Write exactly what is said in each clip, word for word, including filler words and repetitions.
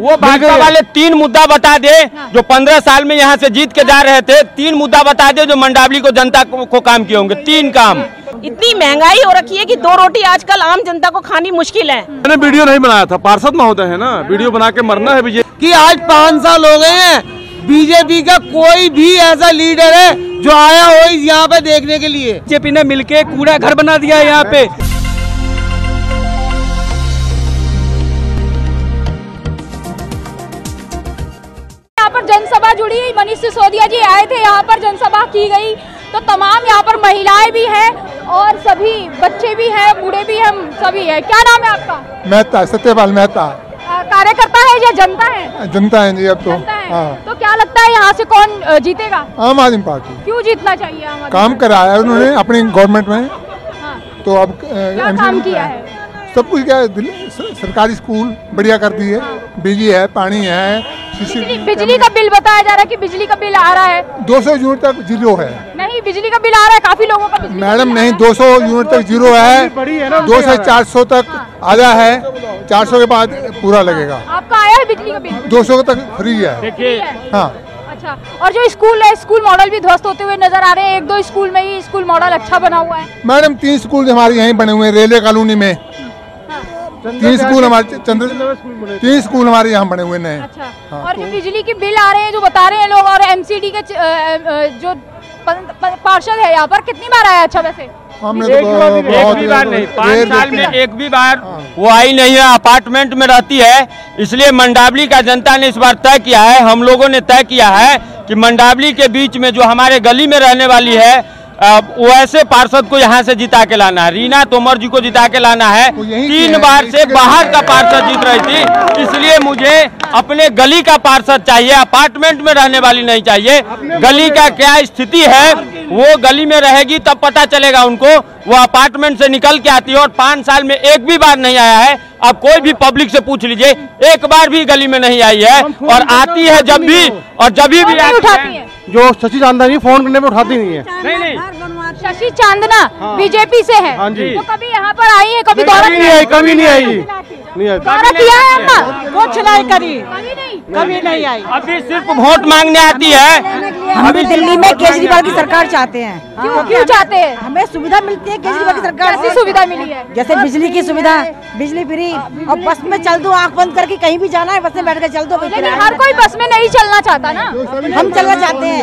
वो भाजपा वाले तीन मुद्दा बता दे जो पंद्रह साल में यहाँ से जीत के जा रहे थे, तीन मुद्दा बता दे जो मंडावली को जनता को काम किए होंगे, तीन काम। इतनी महंगाई हो रखी है कि दो रोटी आजकल आम जनता को खानी मुश्किल है। मैंने वीडियो नहीं बनाया था, पार्षद महोदय है ना, वीडियो बना के मरना है बीजेपी की। आज पाँच साल हो गए हैं, बीजेपी का कोई भी ऐसा लीडर है जो आया हो यहाँ पे देखने के लिए। बीजेपी ने मिलके कूड़ा घर बना दिया है यहाँ पे। यहाँ पर जनसभा जुड़ी, मनीष सिसोदिया जी आए थे, यहाँ पर जनसभा की गयी तो तमाम यहाँ पर महिलाएं भी हैं और सभी बच्चे भी हैं, बूढ़े भी हैं, सभी हैं। क्या नाम है आपका? मेहता, सत्यपाल मेहता। कार्यकर्ता है या जनता है? जनता है जी। अब तो है। तो क्या लगता है यहाँ से कौन जीतेगा? आम आदमी पार्टी। क्यों जीतना चाहिए? आम आदमी काम कराया है उन्होंने अपनी गवर्नमेंट में। हाँ। तो अब काम किया है? सब कुछ किया है। सरकारी स्कूल बढ़िया कर दी है, बिजली है, पानी है। बिजली, बिजली का बिल बताया जा रहा है कि बिजली का बिल आ रहा है दो सौ यूनिट तक जीरो है। नहीं, बिजली का बिल आ रहा है काफी लोगों का। मैडम नहीं, दो सौ यूनिट तक जीरो है, दो से चार सौ तक आया है, चार सौ के बाद पूरा लगेगा। आपका आया है बिजली का बिल? दो सौ तक फ्री है। हाँ अच्छा। और जो स्कूल है, स्कूल मॉडल भी ध्वस्त होते हुए नजर आ रहे हैं। एक दो स्कूल में ही स्कूल मॉडल अच्छा बना हुआ है। मैडम तीन स्कूल हमारे यहीं बने हुए हैं, रेलवे कॉलोनी में तीन स्कूल हमारे चंद्र तीन स्कूल हमारे यहाँ बने हुए नए। अच्छा। हाँ, और तो बिजली के बिल आ रहे हैं जो बता रहे हैं लोग, और एमसीडी के जो पार्षद है यहाँ पर, कितनी बार आया? अच्छा वैसे हमने एक, एक, एक भी बार नहीं, पाँच साल में एक भी बार वो आई नहीं है। अपार्टमेंट में रहती है, इसलिए मंडावली का जनता ने इस बार तय किया है, हम लोगों ने तय किया है कि मंडावली के बीच में जो हमारे गली में रहने वाली है वो ऐसे पार्षद को यहाँ से जिता के लाना है, रीना तोमर जी को जिता के लाना है। तीन बार से बाहर का पार्षद जीत रही थी, इसलिए मुझे अपने गली का पार्षद चाहिए, अपार्टमेंट में रहने वाली नहीं चाहिए। गली का क्या स्थिति है वो गली में रहेगी तब पता चलेगा उनको। वो अपार्टमेंट से निकल के आती है और पाँच साल में एक भी बार नहीं आया है। आप कोई भी पब्लिक से पूछ लीजिए, एक बार भी गली में नहीं आई है। और आती है जब भी, और जब भी उठाती है जो शशि चांदना जी, फोन करने में उठाती नहीं है। नहीं नहीं, शशि चांदना हाँ। बीजेपी से है हाँ जी। तो कभी यहाँ पर आई है? कभी दौरा नहीं आई, कभी नहीं आई, दौरा किया है अम्मा? वो चलाई करी, कभी नहीं आई। अभी सिर्फ वोट मांगने आती है। हम भी दिल्ली में केजरीवाल की सरकार चाहते हैं। क्यों चाहते हैं? हमें सुविधा मिलती है केजरीवाल की सरकार से। सुविधा मिली है जैसे बिजली की सुविधा, बिजली फ्री, और बस में चल दो, आँख बंद करके कहीं भी जाना है बस में बैठ कर चल दो। हर कोई बस में नहीं चलना चाहता ना, हम चलना चाहते हैं।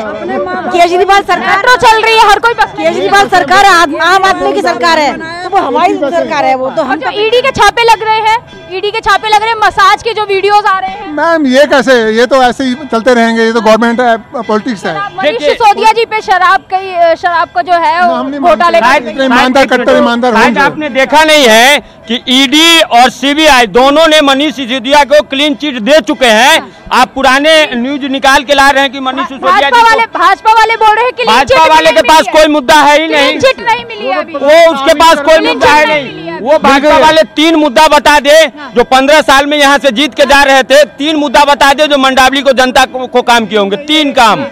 केजरीवाल सरकार तो चल रही है, हर कोई पसंद। केजरीवाल सरकार आम आदमी की सरकार है तो वो हमारी सरकार है वो तो। हम ईडी के छापे लग रहे हैं, ईडी के छापे लग रहे हैं, मसाज के जो वीडियोस आ रहे हैं। मैम ये कैसे, ये तो ऐसे ही चलते रहेंगे, ये तो गवर्नमेंट है, पॉलिटिक्स है। मनीष सिसोदिया जी पे शराब का शराब का जो है घोटाले, ईमानदार कट्टर ईमानदार। आपने देखा नहीं है कि ईडी और सीबीआई दोनों ने मनीष सिसोदिया को क्लीन चिट दे चुके हैं। आप पुराने न्यूज निकाल के ला रहे हैं कि मनीष सिसोदिया जी वाले, भाजपा वाले बोल रहे हैं कि भाजपा वाले के पास कोई मुद्दा है ही नहीं, चिट नहीं मिली है अभी। वो उसके पास कोई मुद्दा है नहीं। वो भाजपा वाले तीन मुद्दा बता दे जो पंद्रह साल में यहाँ से जीत के जा रहे थे, तीन मुद्दा बता दे जो मंडावली को जनता को काम किए होंगे, तीन काम।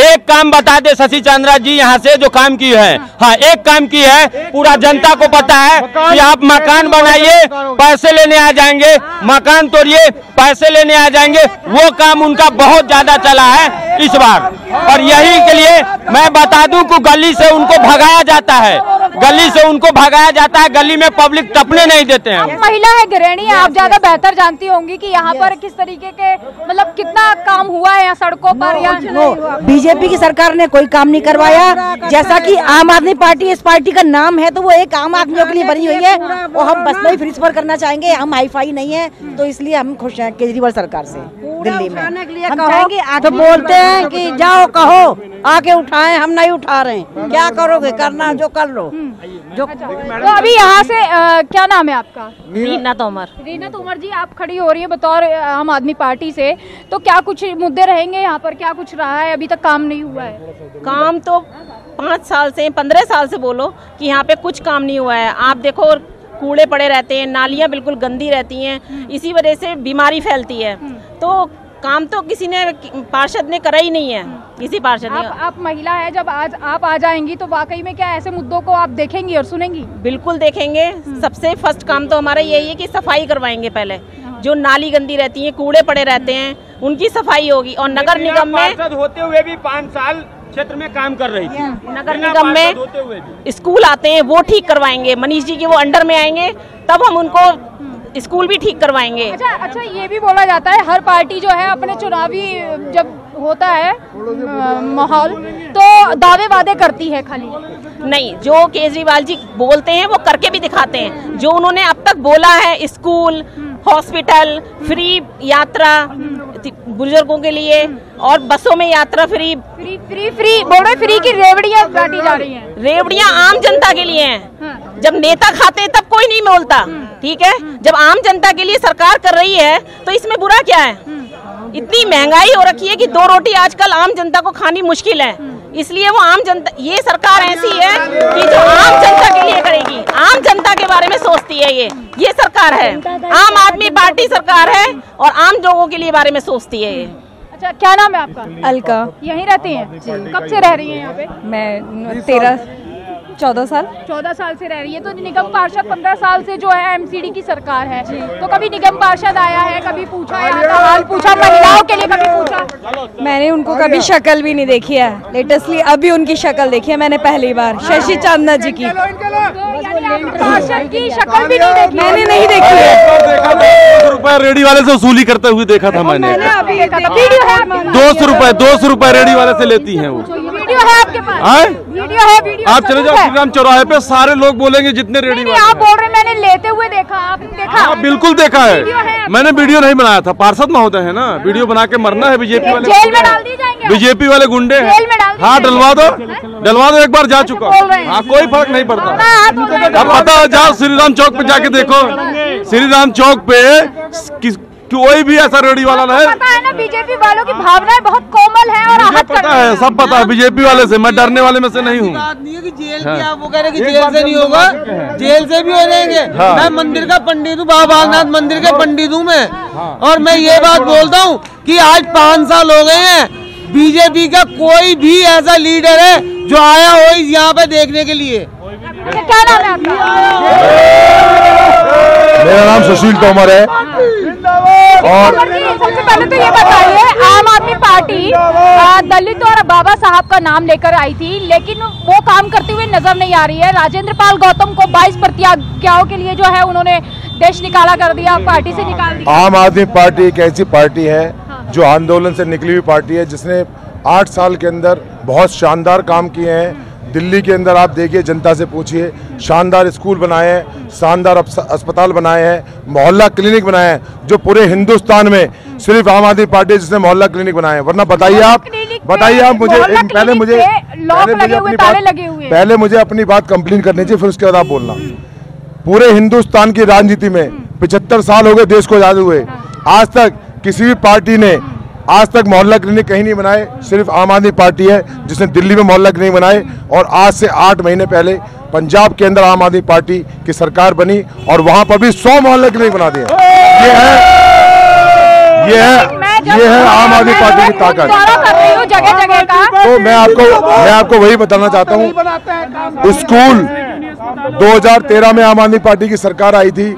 एक काम बता दे शशि चंद्रा जी यहाँ से जो काम की है। हाँ, एक काम की है, पूरा जनता को पता है कि आप मकान बनाइए पैसे लेने आ जाएंगे, मकान तोड़िए पैसे लेने आ जाएंगे। वो काम उनका बहुत ज्यादा चला है इस बार। और यही के लिए मैं बता दूं कि गली से उनको भगाया जाता है, गली से उनको भगाया जाता है, गली में पब्लिक टपने नहीं देते हैं। आप महिला है, गृहिणी है, आप ज्यादा बेहतर जानती होंगी कि यहाँ पर किस तरीके के मतलब कितना काम हुआ है यहाँ सड़कों पर। या बीजेपी की सरकार ने कोई काम नहीं करवाया, जैसा कि आम आदमी पार्टी इस पार्टी का नाम है तो वो एक आम आदमियों के लिए बनी हुई है। और हम बस में ही फ्रीज पर करना चाहेंगे, हम हाई फाई नहीं है, तो इसलिए हम खुश हैं केजरीवाल सरकार से। दिल्ली में हम चाहेंगे, तो बोलते हैं कि जाओ कहो आके उठाएं, हम नहीं उठा रहे हैं, क्या करोगे, करना जो कर लो जो। तो अभी यहाँ से आ, क्या नाम है आपका? रीना तोमर। रीना तोमर जी, आप खड़ी हो रही है बतौर आम आदमी पार्टी से, तो क्या कुछ मुद्दे रहेंगे यहाँ पर? क्या कुछ रहा है? अभी तक काम नहीं हुआ है। काम तो पाँच साल से, पंद्रह साल से बोलो कि यहाँ पे कुछ काम नहीं हुआ है। आप देखो कूड़े पड़े रहते हैं, नालियाँ बिल्कुल गंदी रहती हैं, इसी वजह से बीमारी फैलती है। तो काम तो किसी ने, पार्षद ने करा ही नहीं है, किसी पार्षद ने। आप, आप महिला है, जब आज आप आ जाएंगी तो वाकई में क्या ऐसे मुद्दों को आप देखेंगी और सुनेंगी? बिल्कुल देखेंगे। सबसे फर्स्ट काम तो हमारा यही है कि सफाई करवाएंगे पहले, जो नाली गंदी रहती है, कूड़े पड़े रहते हैं, उनकी सफाई होगी। और नगर निगम में होते हुए भी पाँच साल क्षेत्र में काम कर रही थी। नगर निगम में स्कूल आते हैं वो ठीक करवाएंगे, मनीष जी के वो अंडर में आएंगे, तब हम उनको स्कूल भी ठीक करवाएंगे। अच्छा अच्छा, ये भी बोला जाता है हर पार्टी जो है अपने चुनावी जब होता है माहौल तो दावे वादे करती है, खाली नहीं। जो केजरीवाल जी बोलते हैं वो करके भी दिखाते हैं। जो उन्होंने अब तक बोला है, स्कूल, हॉस्पिटल, फ्री यात्रा बुजुर्गों के लिए और बसों में यात्रा फ्री फ्री फ्री फ्री बोल रहे, फ्री की रेवड़ियां बांटी जा रही हैं। रेवड़ियां आम जनता के लिए हैं। जब नेता खाते हैं तब कोई नहीं बोलता, ठीक है, जब आम जनता के लिए सरकार कर रही है तो इसमें बुरा क्या है? इतनी महंगाई हो रखी है कि दो रोटी आजकल आम जनता को खानी मुश्किल है, इसलिए वो आम जनता, ये सरकार ऐसी है कि जो आम जनता के लिए करेगी, आम जनता के बारे में सोचती है। ये ये सरकार है, आम आदमी पार्टी सरकार है और आम लोगों के लिए बारे में सोचती है ये। अच्छा, क्या नाम है आपका? अलका। यहीं रहती हैं? कब से रह रही हैं यहाँ पे? मैं तेरह चौदह साल चौदह साल से रह रही है। तो निगम पार्षद पंद्रह साल से जो है एमसीडी की सरकार है, तो कभी निगम पार्षद आया है, कभी पूछा है, हाल पूछा महिलाओं के लिए, कभी पूछा? मैंने उनको कभी शक्ल भी नहीं देखी है। लेटेस्टली अभी उनकी शक्ल देखी है मैंने पहली बार, शशि चांदना जी की। पार्षद की शक्ल भी नहीं देखी? मैंने नहीं देखी है। रुपए रेडी वाले से वसूली करते हुए देखा था मैंने, दो सौ रुपए दो सौ रुपए रेडी वाले से लेती है वो। वीडियो है आपके पास? हाँ, वीडियो है। वीडियो आप चले जाओ श्रीराम चौराहे पे, सारे लोग बोलेंगे जितने रेडी। आप बोल रहे मैंने लेते हुए देखा? आप देखा? हाँ, बिल्कुल देखा है मैंने। वीडियो नहीं बनाया था, पार्षद महोदय है ना, वीडियो बना के मरना है। बीजेपी वाले जेल में डाल दिए जाएंगे, बीजेपी वाले गुंडे। हाँ, डलवा दो डलवा दो, एक बार जा चुका। हाँ, कोई फर्क नहीं पड़ता। अब पता है, जाओ श्रीराम चौक पे जाके देखो, श्रीराम चौक पे कोई भी ऐसा रेडी वाला नहीं। पता है ना, बीजेपी वालों की भावनाएं बहुत कोमल है और राहत करती है। सब पता है बीजेपी वाले से, मैं डरने वाले में से नहीं हूँ। बात नहीं है कि जेल की, आप वो कह रहे कि जेल से नहीं होगा, जेल से भी हो जाएंगे। मैं मंदिर का पंडित हूँ, बाबा नाथ मंदिर के पंडित हूँ मैं, और मैं ये बात बोलता हूँ कि आज पाँच साल हो गए हैं, बीजेपी का कोई भी ऐसा लीडर है जो आया हो यहाँ पे देखने के लिए। क्या नाम है? मेरा नाम सुशील तोमर है। और सबसे पहले तो ये बताइए, आम आदमी पार्टी दलित और बाबा साहब का नाम लेकर आई थी, लेकिन वो काम करते हुए नजर नहीं आ रही है। राजेंद्र पाल गौतम को बाईस प्रतिज्ञाओं के लिए जो है उन्होंने देश निकाला कर दिया, पार्टी से निकाल दिया। आम आदमी पार्टी एक ऐसी पार्टी है जो आंदोलन से निकली हुई पार्टी है, जिसने आठ साल के अंदर बहुत शानदार काम किए हैं। दिल्ली के अंदर आप देखिए, जनता से पूछिए, शानदार स्कूल बनाए हैं, शानदार अस्पताल बनाए हैं, मोहल्ला क्लिनिक बनाए हैं, जो पूरे हिंदुस्तान में सिर्फ आम आदमी पार्टी जिसने मोहल्ला क्लिनिक बनाए हैं। वरना बताइए आप, बताइए आप मुझे, पहले मुझे पहले मुझे अपनी बात पहले मुझे अपनी बात कंप्लीट करनी चाहिए, फिर उसके बाद आप बोलना। पूरे हिंदुस्तान की राजनीति में पचहत्तर साल हो गए देश को आजाद हुए, आज तक किसी भी पार्टी ने आज तक मोहल्ला क्लिनिक कहीं नहीं बनाए। सिर्फ आम आदमी पार्टी है जिसने दिल्ली में मोहल्ला क्लिनिक बनाए, और आज से आठ महीने पहले पंजाब के अंदर आम आदमी पार्टी की सरकार बनी और वहां पर भी सौ मोहल्ला क्लिनिक बना दिए। ये है ये है ये है आम आदमी पार्टी की ताकत। तो मैं आपको मैं आपको वही बताना चाहता हूँ। स्कूल दो हज़ार तेरह में आम आदमी पार्टी की सरकार आई थी,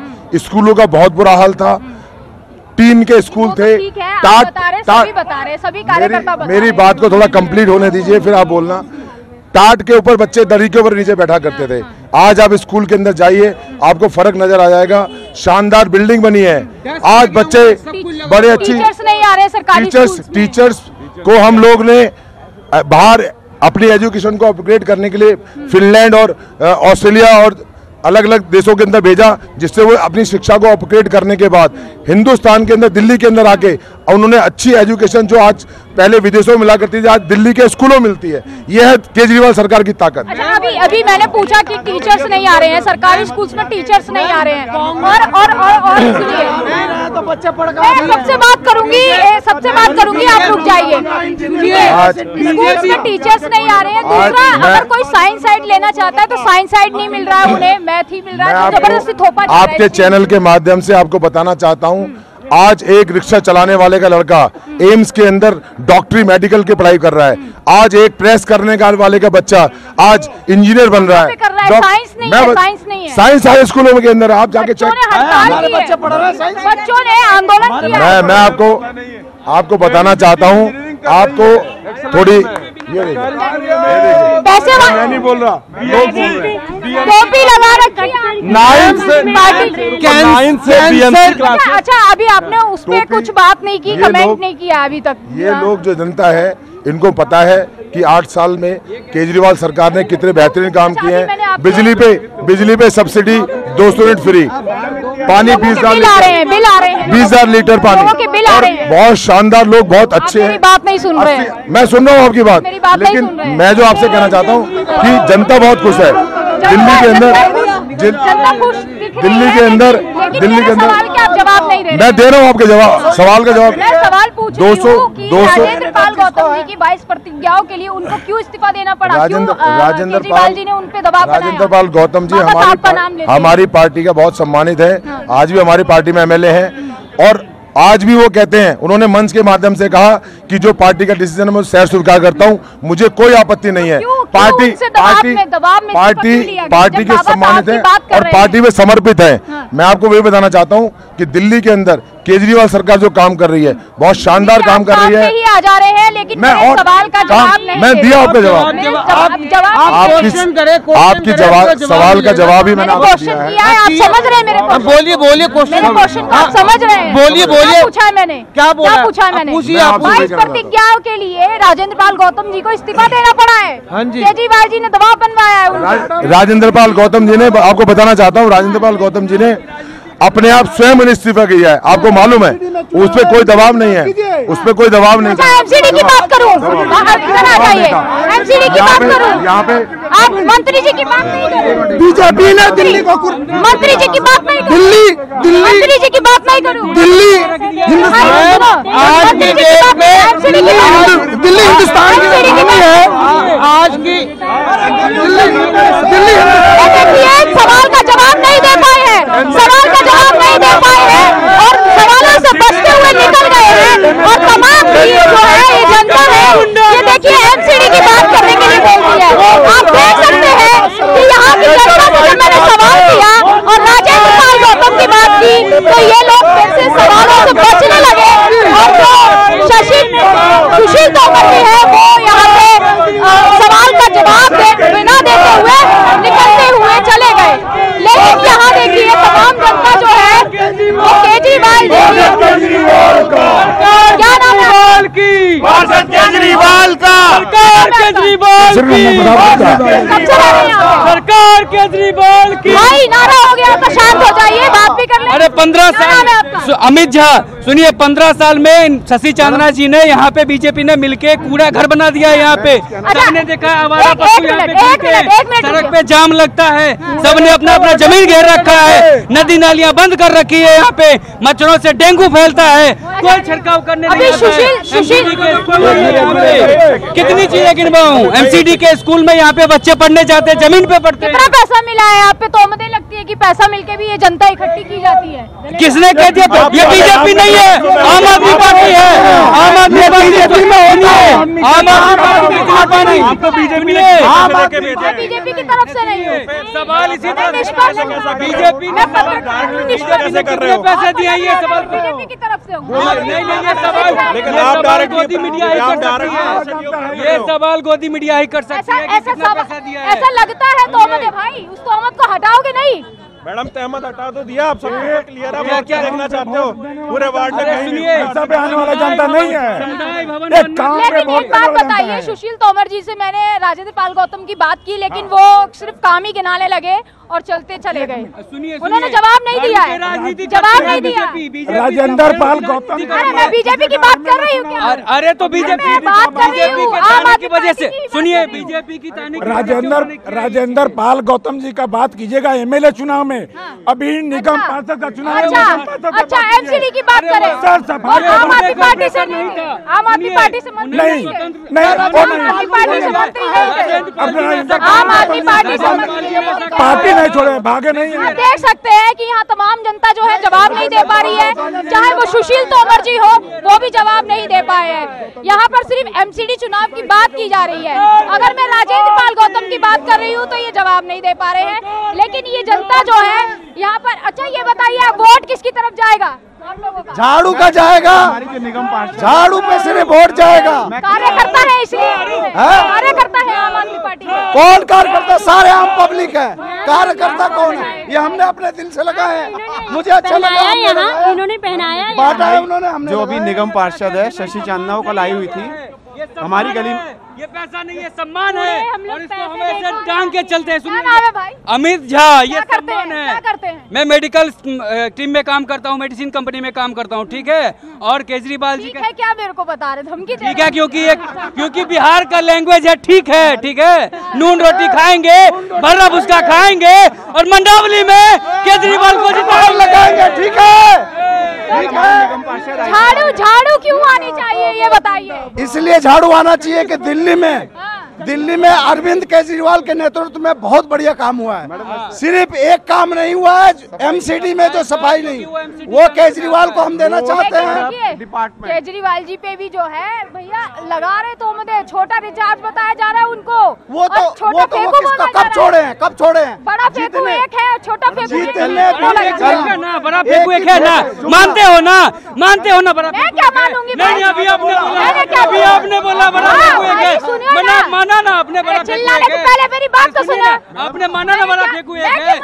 स्कूलों का बहुत बुरा हाल था, टीन के स्कूल थे। मेरी बात को थोड़ा कंप्लीट होने दीजिए, फिर आप बोलना। टाट के ऊपर बच्चे दरी के ऊपर नीचे बैठा करते थे, आज आप स्कूल के अंदर जाइए आपको फर्क नजर आ जाएगा। शानदार बिल्डिंग बनी है, आज बच्चे बड़े अच्छी। टीचर्स नहीं आ रहे सरकारी टीचर्स टीचर्स को हम लोग ने बाहर अपनी एजुकेशन को अपग्रेड करने के लिए फिनलैंड और ऑस्ट्रेलिया और अलग अलग देशों के अंदर भेजा, जिससे वो अपनी शिक्षा को अपग्रेड करने के बाद हिंदुस्तान के अंदर दिल्ली के अंदर आके उन्होंने अच्छी एजुकेशन जो आज पहले विदेशों में मिला करती थी, आज दिल्ली के स्कूलों मिलती है। यह है केजरीवाल सरकार की ताकत। अच्छा, अभी अभी मैंने पूछा कि टीचर्स नहीं आ रहे हैं, सरकारी स्कूल्स में टीचर्स नहीं आ रहे हैं, और और और, और तो बच्चा पढ़ गया। मैं सबसे बात करूंगी सबसे बात करूंगी आप रुक जाइए। टीचर्स नहीं आ रहे हैं। दूसरा, अगर कोई साइंस साइड लेना चाहता है तो साइंस साइड नहीं मिल रहा है उन्हें, मैथ ही मिल रहा है, जबरदस्ती थोपा। आपके चैनल के माध्यम से आपको बताना चाहता हूँ, आज एक रिक्शा चलाने वाले का लड़का एम्स के अंदर डॉक्टरी मेडिकल की पढ़ाई कर रहा है, आज एक प्रेस करने का वाले का बच्चा आज इंजीनियर बन रहा है। साइंस नहीं है, साइंस नहीं है, साइंस हाई स्कूलों के अंदर आप जाके चेक, हमारे बच्चे पढ़ रहे हैं, बच्चों ने आंदोलन किया। मैं मैं आपको आपको बताना चाहता हूँ, आपको थोड़ी ये नहीं बोल रहा, टोपी लगा रखी है। अच्छा, अभी आपने उस पर कुछ बात नहीं की, कमेंट नहीं किया अभी तक। ये लोग जो जनता है इनको पता है कि आठ साल में केजरीवाल सरकार ने कितने बेहतरीन काम किए हैं। बिजली पे बिजली पे सब्सिडी दो सौ यूनिट फ्री, पानी बीस हजार बीस हजार लीटर पानी, बहुत शानदार, लोग बहुत अच्छे हैं। बात नहीं सुन रहे हैं, मैं सुन रहा हूँ आपकी बात, बात लेकिन मैं जो आपसे कहना चाहता हूँ कि जनता बहुत खुश है दिल्ली के अंदर, दिल्ली के अंदर दिल्ली के अंदर मैं दे रहा हूँ आपके जवाब, सवाल का जवाब। दो सौ दो सौ राजेंद्र पाल गौतम जी की बाईस प्रतिज्ञाओं के लिए उनको क्यों इस्तीफा देना पड़ा? राजेंद्र राजेंद्र पाल जी ने उन पे दबाव बनाया। राजेंद्र पाल गौतम जी हमारी हमारी पार्टी का बहुत सम्मानित है, आज भी हमारी पार्टी में एमएलए हैं और आज भी वो कहते हैं, उन्होंने मंच के माध्यम से कहा कि जो पार्टी का डिसीजन है मैं सैर स्वीकार करता हूं, मुझे कोई आपत्ति नहीं है। पार्टी पार्टी पार्टी पार्टी के सम्मानित है और पार्टी में समर्पित है। मैं आपको वही बताना चाहता हूं कि दिल्ली के अंदर केजरीवाल सरकार जो काम कर रही है बहुत शानदार काम कर रही है। आ जा रहे हैं लेकिन मैं और सवाल का जवाब नहीं, मैं दिया आपका जवाब, आपकी जवाब सवाल का जवाब ही मैंने क्वेश्चन किया है, आप समझ रहे हैं मेरे को? बोलिए बोलिए क्वेश्चन क्वेश्चन आप समझ रहे हैं? बोलिए बोलिए, पूछा है मैंने, क्या पूछा है मैंने? बाईस प्रतिज्ञाओं के लिए राजेंद्र पाल गौतम जी को इस्तीफा देना पड़ा है, केजरीवाल जी ने दबाव बनवाया है। राजेंद्र पाल गौतम जी ने, आपको बताना चाहता हूँ, राजेंद्र पाल गौतम जी ने अपने आप स्वयं इस्तीफा किया है, आपको मालूम है, उस पर कोई दबाव नहीं है, उस पर कोई दबाव नहीं है। एमसीडी की बात करूं, एमसीडी की बात करूं, यहाँ पे आप मंत्री जी की बात नहीं करूँ, बीजेपी ने दिल्ली को, मंत्री जी की बात नहीं, दिल्ली दिल्ली मंत्री जी की बात नहीं करूँ, दिल्ली दिल्ली हिंदुस्तान है आज की, दिल्ली सवाल का जवाब नहीं दे पाए हैं, सवाल का जवाब नहीं दे पाए हैं और सवालों से बचते हुए निकल गए हैं। और तमाम ये जो है ये जनता है, ये देखिए एमसीडी की बात करने के लिए बोल रही है। आप देख सकते हैं कि यहाँ की जनता से जब मैंने सवाल किया और राजेंद्र पाल गौतम की बात की तो ये लोग फिर से सवालों से बचने लगे और जो शशि सुशील तोमर जी है वो यहाँ पे सवाल का जवाब बिना देते हुए निकलते हुए चले गए। लेकिन यहाँ देखिए तमाम जनता जो है वो केजरीवाल क्या नाम है केजरीवाल का, सरकार केजरीवाल की, सरकार केजरीवाल की, भाई नारा हो गया तो शांत हो जाइए, बात भी कर ले। अरे पंद्रह साल अमित झा, सुनिए, पंद्रह साल में शशि चांदना जी ने यहाँ पे बीजेपी ने मिलके कूड़ा घर बना दिया है, यहाँ पे सबने देखा आवारा पशु यहाँ पे, सड़क पे जाम लगता है, सबने अपना अपना जमीन घेर रखा है, नदी नालियाँ बंद कर रखी है, यहाँ पे मच्छरों से डेंगू फैलता है, कोई छिड़काव करने कितनी चीजें गिनवाऊं? एमसीडी के स्कूल में यहाँ पे बच्चे पढ़ने जाते हैं, जमीन पे पढ़ते हैं। कितना पैसा मिला है आप पे? तो मुझे लगती है कि पैसा मिलके भी ये जनता इकट्ठी की जाती है। किसने कह दिया? ये बीजेपी नहीं है, आम आदमी पार्टी है, आम आदमी पार्टी में होती है, आम आदमी पार्टी बीजेपी की तरफ से नहीं है। सवाल इसी तरह बीजेपी ने पैसा दिया, ये सवाल बीजेपी की तरफ से होगा। आप डायरेक्ट गोदी मीडिया ही कर सकती है, ये सवाल गोदी मीडिया ही कर सकती है। ऐसा पैसा दिया है, ऐसा लगता है तोमर है भाई, उस तोमर को हटाओगे नहीं? मैडम तहमत हटा तो दिया, आप सबको क्लियर आप क्या देखना चाहते हो? पूरे वार्ड में कहीं ऐसा पे आने वाला जनता नहीं है। लेकिन एक बात बताइए, सुशील तोमर जी से मैंने राजेंद्र पाल गौतम की बात की लेकिन वो सिर्फ काम ही गिनाने लगे और चलते चले गए, उन्होंने जवाब नहीं दिया है, जवाब नहीं दिया। राजेंद्र पाल गौतम, अरे मैं बीजेपी की बात कर रही हूँ, अरे तो बीजेपी बात कर रही हूँ आम आदमी की वजह से। सुनिए, बीजेपी की राजेंद्र राजेंद्र पाल गौतम जी का बात कीजिएगा एमएलए चुनाव में, अभी निगम पार्षद का चुनाव। अच्छा, एमसीडी की बात करें, आम आदमी पार्टी से नहीं, आम आदमी पार्टी से नहीं, आम आदमी पार्टी से, आम आदमी पार्टी नहीं छोड़े, भागे नहीं। आप देख सकते हैं कि यहाँ तमाम जनता जो है जवाब नहीं दे पा रही है, चाहे वो सुशील तोमर जी हो वो भी जवाब नहीं दे पाए हैं। यहाँ पर सिर्फ एमसीडी चुनाव की बात की जा रही है। अगर मैं राजेंद्र पाल गौतम की बात कर रही हूँ तो ये जवाब नहीं दे पा रहे हैं, लेकिन ये जनता जो है यहाँ पर। अच्छा ये बताइए वोट किसकी तरफ जाएगा? झाड़ू का जाएगा, झाड़ू पे सिर्फ वोट जाएगा। कार्यकर्ता है इसलिए, कार्यकर्ता है आम आदमी पार्टी। कौन कार्यकर्ता? सारे आम पब्लिक है। कार्यकर्ता कौन है? ये हमने अपने दिल से लगा है, मुझे अच्छा लगा। यहाँ इन्होंने पहनाया बांटा है उन्होंने। हमने जो अभी निगम पार्षद है शशि चांदना, वो कल आई हुई थी हमारी गली। ये पैसा नहीं है, सम्मान है, और इसको हमेशा टांग के चलते हैं। सुनिए अमित झा, ये सम्मान है। मैं मेडिकल टीम में काम करता हूँ, मेडिसिन कंपनी में काम करता हूँ, ठीक है। और केजरीवाल जी है क्या मेरे को बता रहे धमकी? ठीक है, क्योंकि क्योंकि बिहार का लैंग्वेज है, ठीक है ठीक है। नून रोटी खाएंगे, भर्रा भुस्का खाएंगे और मंडावली में केजरीवाल को जिताएंगे, लगाएंगे, ठीक है। झाड़ू झाड़ू क्यों आनी चाहिए ये बताइए? इसलिए झाड़ू आना चाहिए की दिल्ली दिल्ली में दिल्ली में अरविंद केजरीवाल के नेतृत्व में बहुत बढ़िया काम हुआ है। सिर्फ एक काम नहीं हुआ है एमसीडी में, जो सफाई नहीं, वो केजरीवाल को हम देना चाहते हैं। डिपार्टमेंट केजरीवाल जी पे भी जो है भैया लगा रहे, तो मुझे छोटा रिचार्ज बताया जा रहा है उनको। वो तो वो तो वो किसका कब छोड़े हैं, कब छोड़े हैं? बड़ा फेंकू एक है, छोटा फेंकू ना, बड़ा फेंकू एक है ना, मानते हो ना, मानते हो ना। बड़ा मैं क्या मानूंगी? अभी आपने बोला बड़ा फेंकू एक है, माना ना आपने? बड़ा चिल्लाने से पहले मेरी बात तो सुनो। आपने माना ना बड़ा फेंकू है?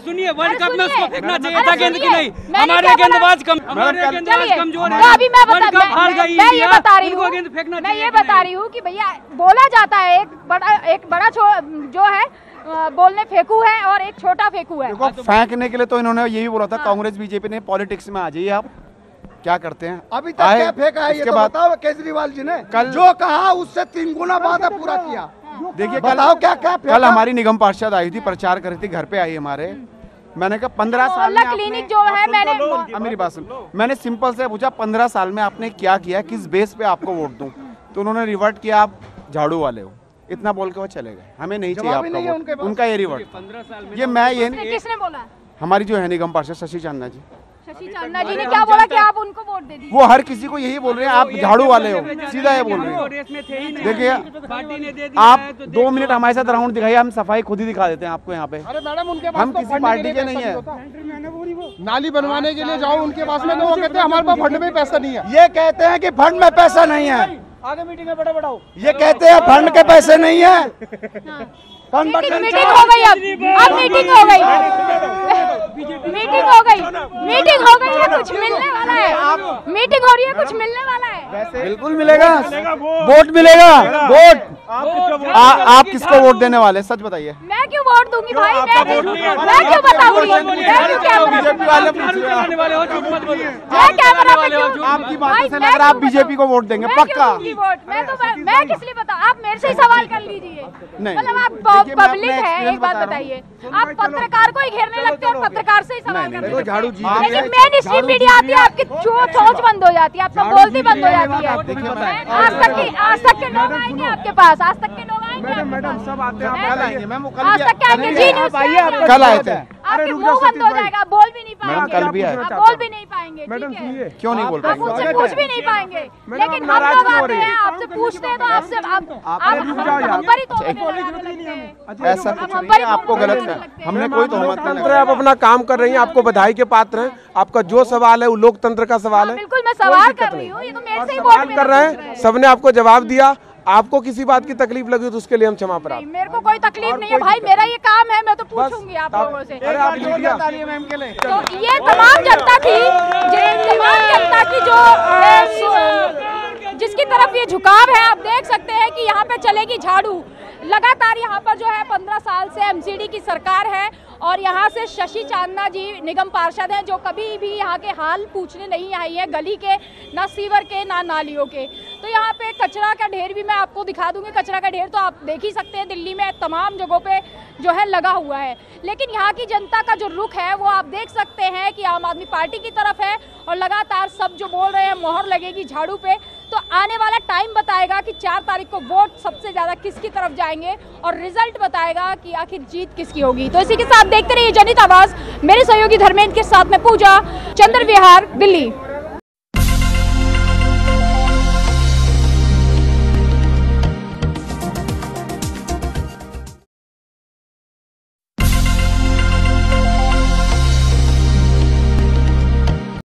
सुनिए वर्ल्ड कप में उसको फेंकना चाहिए था, गेंद की नहीं। हमारे गेंदबाज कम, हमारे गेंदबाज कमजोर है। अभी मैं बता रही हूँ, मैं ये बता रही हूँ कि भैया बोला जाता है एक बड़ा एक बड़ा जो है बोलने फेंकू है और एक छोटा फेंकू है। फेंकने के लिए तो इन्होंने ये भी बोला था, कांग्रेस बीजेपी ने पॉलिटिक्स में आ जाइए। आप क्या करते हैं? अभी तक क्या फेंका है ये तो बताओ। केजरीवाल जी ने कल जो कहा उससे तीन गुना वादा पूरा किया। देखिए बताओ क्या क्या फेंका। कल हमारी निगम पार्षद आई थी, प्रचार कर रही थी, घर पे आई हमारे। मैंने कहा पंद्रह साल में क्लिनिक जो है, मैंने मेरी बात सुन, मैंने सिंपल से पूछा पंद्रह साल में आपने क्या किया, किस बेस पे आपको वोट दूं? तो उन्होंने रिवर्ट किया, आप झाड़ू वाले हो, इतना बोल के वो चले गए। हमें नहीं चाहिए उनका ये रिवर्ट। ये मैं ये किसने बोला? हमारी जो है निगम पार्षद शशि चांदना जी। शशि चांदना जी ने क्या बोला कि आप उनको वोट दे दीजिए? वो हर किसी को यही बोल रहे हैं, आप झाड़ू वाले हो, सीधा ये बोल रहे हैं। देखिए आप दो मिनट हमारे साथ राउंड दिखाइए, हम सफाई खुद ही दिखा देते हैं आपको यहाँ पे। अरे मैडम उनके पास हम किसी पार्टी के नहीं है। नाली बनवाने के लिए जाओ उनके पास में, वो कहते हैं हमारे पास फंड में पैसा नहीं है। ये कहते हैं कि फंड में पैसा नहीं है, आगे मीटिंग में बड़ा बड़ा हो। ये कहते हैं फंड के पैसे नहीं है। फंड मीटिंग हो गई, अब अब मीटिंग हो गई, मीटिंग हो गई, मीटिंग हो गई है, कुछ मिलने वाला है। मीटिंग हो रही है, कुछ मिलने वाला है? बिल्कुल मिलेगा, वोट मिलेगा। वोट आप किसको वोट देने वाले सच बताइए? मैं क्यों वोट दूंगी भाई, मैं क्यों बताऊंगी? आपकी बात से लग रहा है आप बीजेपी को वोट देंगे पक्का। वोट मैं तो मैं किस लिए बताऊं? आप मेरे से ही सवाल कर लीजिए, मतलब आप पब्लिक है। एक बात बताइए, आप पत्रकार को ही घेरने लगते हैं, पत्रकार से ही सवाल करते हैं। झाड़ू जी लेकिन मेन स्ट्रीम मीडिया आती है, आपकी सोच बंद हो जाती है, आपका बोलती बंद हो जाती है। आज तक के आज तक के लोग आएंगे आपके पास, आज तक के लोग आएंगे। मैडम सब आते हैं, आज तक के आएंगे जी न्यूज़, कल आए थे। आपके मुंह बंद हो जाएगा, आप बोल भी नहीं पाएंगे, कल भी आप बोल भी नहीं पाएंगे। मैडम सुनिए, क्यों नहीं बोल पाएंगे? कुछ भी नहीं पाएंगे, लेकिन हम लोग आते हैं आपसे पूछते हैं तो आपसे आप ऐसा कुछ नहीं। आपको गलत है, हमने कोई तोहमत नहीं की। आप अपना काम कर रही हैं, आपको बधाई के पात्र हैं। आपका जो सवाल है वो लोकतंत्र का सवाल है। बिल्कुल मैं सवाल कर रही हूँ, ये तो मेरे से ही सवाल कर रहे हैं। सबने आपको जवाब दिया, आपको किसी बात की तकलीफ लगी तो उसके लिए हम क्षमा प्रार्थना। मेरे को कोई तकलीफ नहीं है भाई, मेरा ये काम है, मैं तो पूछूंगी आप लोगों से। अरे आप तो ये तमाम जनता थी, तमाम जनता की जो जिसकी तरफ ये झुकाव है, आप देख सकते हैं कि यहाँ पे चलेगी झाड़ू लगातार। यहाँ पर जो है पंद्रह साल से एमसीडी की सरकार है और यहाँ से शशि चांदना जी निगम पार्षद हैं, जो कभी भी यहाँ के हाल पूछने नहीं आई है, गली के ना सीवर के ना नालियों के। तो यहाँ पे कचरा का ढेर भी मैं आपको दिखा दूंगी, कचरा का ढेर तो आप देख ही सकते हैं, दिल्ली में तमाम जगहों पे जो है लगा हुआ है। लेकिन यहाँ की जनता का जो रुख है वो आप देख सकते हैं कि आम आदमी पार्टी की तरफ है और लगातार सब जो बोल रहे हैं मोहर लगेगी झाड़ू पे, तो आने वाला टाइम बताएगा कि चार तारीख को वोट सबसे ज्यादा किसकी तरफ जाएंगे और रिजल्ट बताएगा कि आखिर जीत किसकी होगी। तो इसी के साथ देखते रहिए जनहित आवाज, मेरे सहयोगी धर्मेंद्र के साथ में पूजा, चंद्रविहार, दिल्ली।